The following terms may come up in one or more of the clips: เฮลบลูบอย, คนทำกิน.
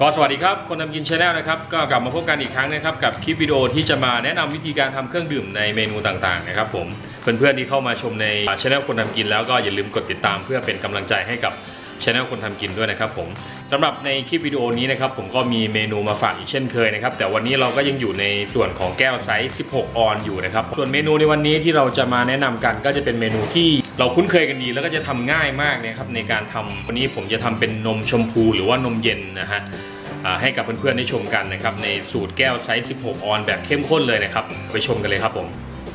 ก็สวัสดีครับคนทำกิน Channel นะครับก็กลับมาพบกันอีกครั้งนะครับกับคลิปวิดีโอที่จะมาแนะนำวิธีการทำเครื่องดื่มในเมนูต่างๆนะครับผมเพื่อนๆที่เข้ามาชมใน Channel คนทำกินแล้วก็อย่าลืมกดติดตามเพื่อเป็นกำลังใจให้กับ Channel คนทำกินด้วยนะครับผมสำหรับในคลิปวิดีโอนี้นะครับผมก็มีเมนูมาฝากอีกเช่นเคยนะครับแต่วันนี้เราก็ยังอยู่ในส่วนของแก้วไซส์16 ออนซ์อยู่นะครับส่วนเมนูในวันนี้ที่เราจะมาแนะนำกันก็จะเป็นเมนูที่เราคุ้นเคยกันดีแล้วก็จะทำง่ายมากนะครับในการทำวันนี้ผมจะทำเป็นนมชมพูหรือว่านมเย็นนะฮะให้กับเพื่อนๆได้ชมกันนะครับในสูตรแก้วไซส์16 ออนซ์แบบเข้มข้นเลยนะครับไปชมกันเลยครับผม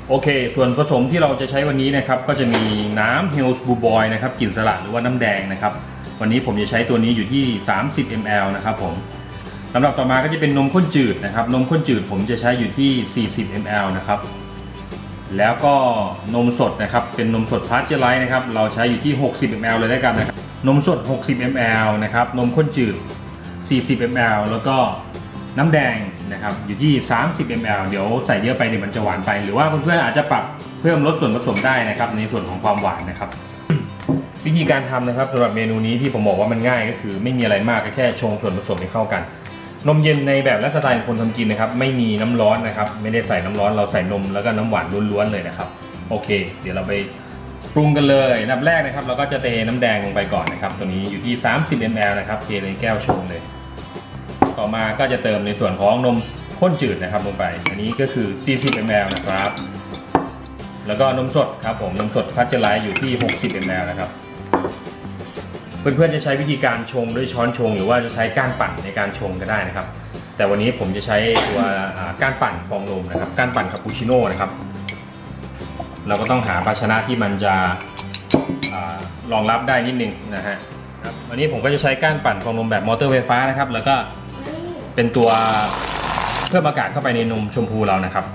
โอเคส่วนผสมที่เราจะใช้วันนี้นะครับก็จะมีน้ำเฮลส์บลูบอยนะครับกลิ่นสลัดหรือว่าน้ำแดงนะครับวันนี้ผมจะใช้ตัวนี้อยู่ที่30 ml นะครับผมสำหรับต่อมาก็จะเป็นนมข้นจืดนะครับนมข้นจืดผมจะใช้อยู่ที่40 ml นะครับแล้วก็นมสดนะครับเป็นนมสดพาสเจอร์ไรซ์นะครับเราใช้อยู่ที่60 ml เลยได้กันนะครับนมสด60 ml นะครับนมข้นจืด40 ml แล้วก็น้ำแดงนะครับอยู่ที่30 ml เดี๋ยวใส่เยอะไปเนี่ยมันจะหวานไปหรือว่าเพื่อนๆอาจจะปรับเพิ่มลดส่วนผสมได้นะครับในส่วนของความหวานนะครับ วิธีการทำนะครับสำหรับเมนูนี้ที่ผมบอกว่ามันง่ายก็คือไม่มีอะไรมากก็แค่ชงส่วนผสมให้เข้ากันนมเย็นในแบบและสไตล์คนทำกินนะครับไม่มีน้ำร้อนนะครับไม่ได้ใส่น้ำร้อนเราใส่นมแล้วก็น้ำหวานล้วนๆเลยนะครับโอเคเดี๋ยวเราไปปรุงกันเลยอันดับแรกนะครับเราก็จะเทน้ำแดงลงไปก่อนนะครับตัวนี้อยู่ที่30 ml นะครับเทในแก้วชงเลยต่อมาก็จะเติมในส่วนของนมข้นจืดนะครับลงไปอันนี้ก็คือ40 ml นะครับแล้วก็นมสดครับผมนมสดพาสเจอร์ไรซ์อยู่ที่60 ml นะครับเพื่อนๆจะใช้วิธีการชงด้วยช้อนชงหรือว่าจะใช้ก้านปั่นในการชงก็ได้นะครับแต่วันนี้ผมจะใช้ตัวก้านปั่นฟองนมนะครับก้านปั่นคาปูชิโน่นะครับเราก็ต้องหาภาชนะที่มันจะรองรับได้นิดนึงนะฮะวันนี้ผมก็จะใช้ก้านปั่นฟองนมแบบมอเตอร์ไฟฟ้านะครับแล้วก็เป็นตัวเพิ่มอากาศเข้าไปในนมชมพูเรานะครับ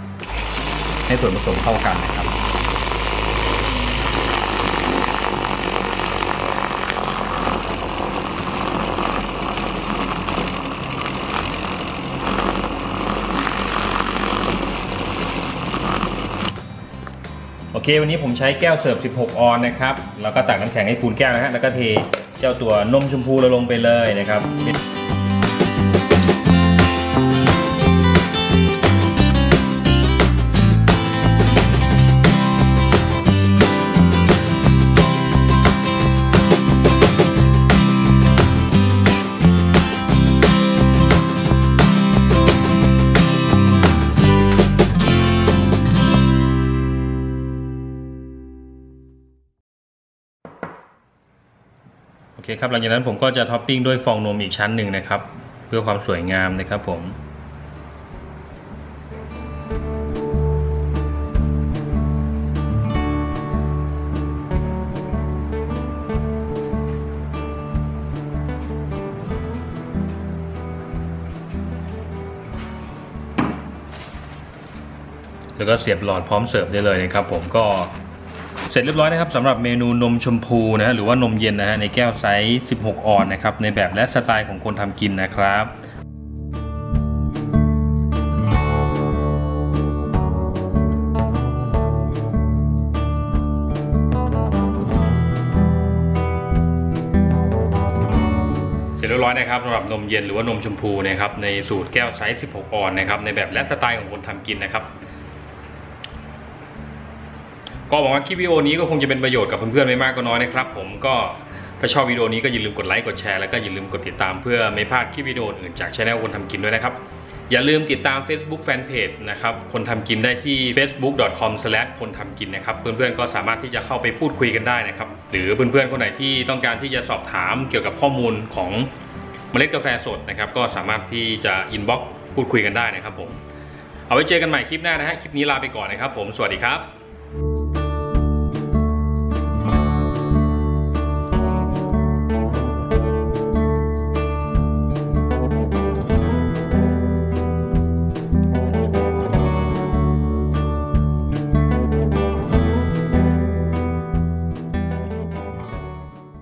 ให้ส่วนผสมเข้ากันนะครับโอเควันนี้ผมใช้แก้วเสิร์ฟ16 ออนซ์นะครับแล้วก็ตักน้ำแข็งให้พูนแก้วนะฮะแล้วก็เทเจ้าตัวนมชมพูเราลงไปเลยนะครับโอเคครับหลังจากนั้นผมก็จะท็อปปิ้งด้วยฟองนมอีกชั้นหนึ่งนะครับเพื่อความสวยงามนะครับผมแล้วก็เสียบหลอดพร้อมเสิร์ฟได้เลยนะครับผมก็เสร็จเรียบร้อยนะครับสำหรับเมนูนมชมพูนะฮะหรือว่านมเย็นนะฮะในแก้วไซส์16 ออนซ์นะครับในแบบและสไตล์ของคนทำกินนะครับเสร็จเรียบร้อยนะครับสำหรับนมเย็นหรือว่านมชมพูนะครับในสูตรแก้วไซส์16 ออนซ์นะครับในแบบและสไตล์ของคนทำกินนะครับก็หวังว่าคลิปวิดีโอนี้ก็คงจะเป็นประโยชน์กับเพื่อนๆไม่มากก็น้อยนะครับผมก็ถ้าชอบวิดีโอนี้ก็อย่าลืมกดไลค์กดแชร์แล้วก็อย่าลืมกดติดตามเพื่อไม่พลาดคลิปวิดีโออื่นจาก Channel คนทำกินด้วยนะครับอย่าลืมติดตาม Facebook Fanpage นะครับคนทำกินได้ที่ facebook.com/คนทำกินนะครับเพื่อนๆก็สามารถที่จะเข้าไปพูดคุยกันได้นะครับหรือเพื่อนๆคนไหนที่ต้องการที่จะสอบถามเกี่ยวกับข้อมูลของเมล็ดกาแฟสดนะครับก็สามารถที่จะอินบ็อกซ์พูดคุยกันได้นะครับผมเอาไว้เจอกันใหม่คลิปหน้านะฮะคลิปนี้ลาไปก่อนนะครับผมสวัสดีครับ